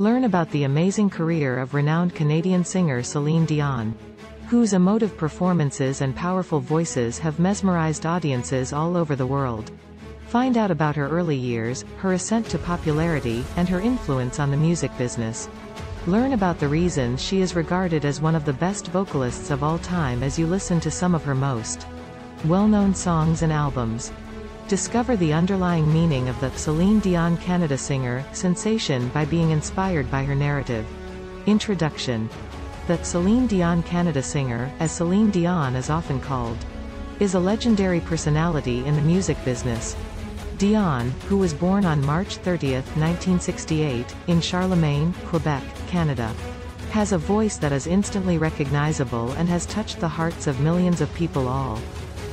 Learn about the amazing career of renowned Canadian singer Celine Dion, whose emotive performances and powerful voices have mesmerized audiences all over the world. Find out about her early years, her ascent to popularity, and her influence on the music business. Learn about the reasons she is regarded as one of the best vocalists of all time as you listen to some of her most well-known songs and albums. Discover the underlying meaning of the Celine Dion Canada singer sensation by being inspired by her narrative. Introduction. The Celine Dion Canada singer, as Celine Dion is often called, is a legendary personality in the music business. Dion, who was born on March 30, 1968, in Charlemagne, Quebec, Canada, has a voice that is instantly recognizable and has touched the hearts of millions of people all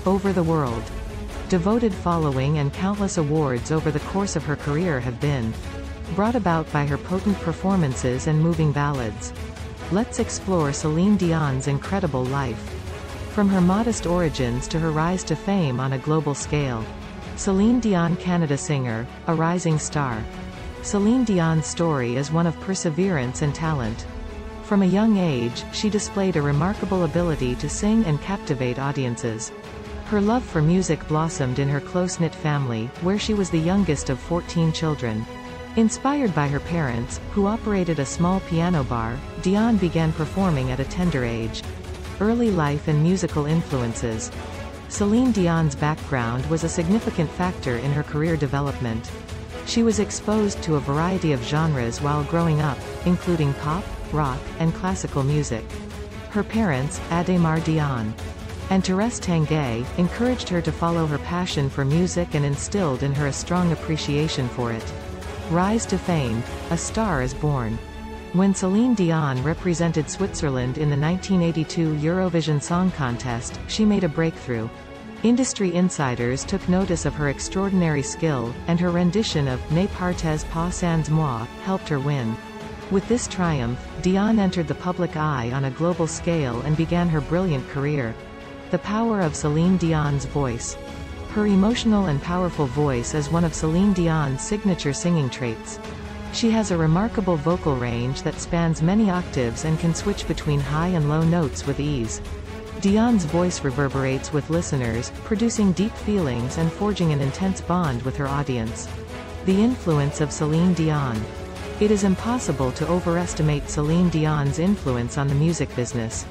over the world. Devoted following and countless awards over the course of her career have been brought about by her potent performances and moving ballads. Let's explore Celine Dion's incredible life. From her modest origins to her rise to fame on a global scale. Celine Dion Canada singer, a rising star. Celine Dion's story is one of perseverance and talent. From a young age, she displayed a remarkable ability to sing and captivate audiences. Her love for music blossomed in her close-knit family, where she was the youngest of 14 children. Inspired by her parents, who operated a small piano bar, Dion began performing at a tender age. Early life and musical influences. Celine Dion's background was a significant factor in her career development. She was exposed to a variety of genres while growing up, including pop, rock, and classical music. Her parents, Adhemar Dion and Therese Tangay, encouraged her to follow her passion for music and instilled in her a strong appreciation for it. Rise to fame. A star is born. When Celine Dion represented Switzerland in the 1982 Eurovision Song Contest, she made a breakthrough. Industry insiders took notice of her extraordinary skill, and her rendition of Ne partez pas sans moi helped her win. With this triumph, Dion entered the public eye on a global scale and began her brilliant career. The power of Celine Dion's voice. Her emotional and powerful voice is one of Celine Dion's signature singing traits. She has a remarkable vocal range that spans many octaves and can switch between high and low notes with ease. Dion's voice reverberates with listeners, producing deep feelings and forging an intense bond with her audience. The influence of Celine Dion. It is impossible to overestimate Celine Dion's influence on the music business.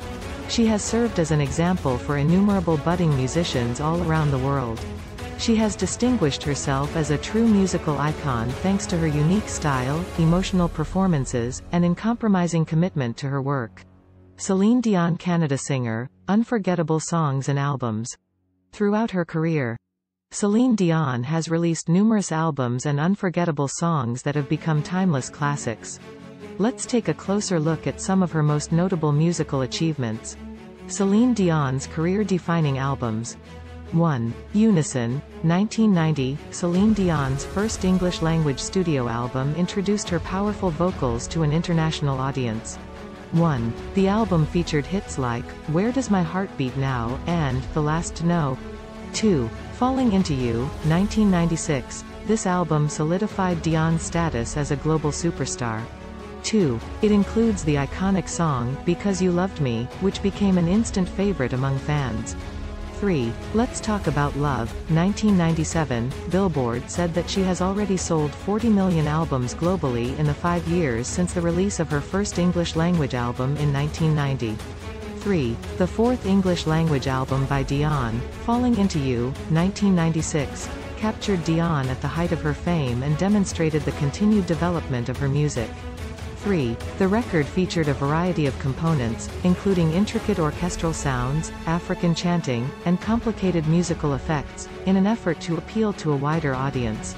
She has served as an example for innumerable budding musicians all around the world. She has distinguished herself as a true musical icon thanks to her unique style, emotional performances, and uncompromising commitment to her work. Celine Dion Canada singer, unforgettable songs and albums. Throughout her career, Celine Dion has released numerous albums and unforgettable songs that have become timeless classics. Let's take a closer look at some of her most notable musical achievements. Celine Dion's career-defining albums. 1. Unison, 1990. Celine Dion's first English-language studio album introduced her powerful vocals to an international audience. 1. The album featured hits like Where Does My Heart Beat Now and The Last to Know. 2. Falling Into You, 1996. This album solidified Dion's status as a global superstar. 2. It includes the iconic song, Because You Loved Me, which became an instant favorite among fans. 3. Let's Talk About Love, 1997, Billboard said that she has already sold 40 million albums globally in the 5 years since the release of her first English-language album in 1990. 3. The fourth English-language album by Dion, Falling Into You, 1996, captured Dion at the height of her fame and demonstrated the continued development of her music. 3. The record featured a variety of components, including intricate orchestral sounds, African chanting, and complicated musical effects, in an effort to appeal to a wider audience.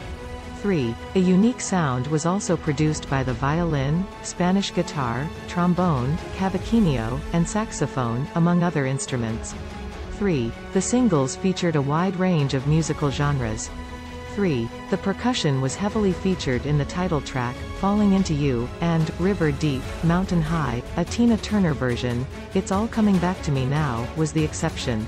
3. A unique sound was also produced by the violin, Spanish guitar, trombone, cavaquinho, and saxophone, among other instruments. 3. The singles featured a wide range of musical genres. 3. The percussion was heavily featured in the title track, Falling Into You, and River Deep, Mountain High, a Tina Turner version. It's All Coming Back to Me Now, was the exception.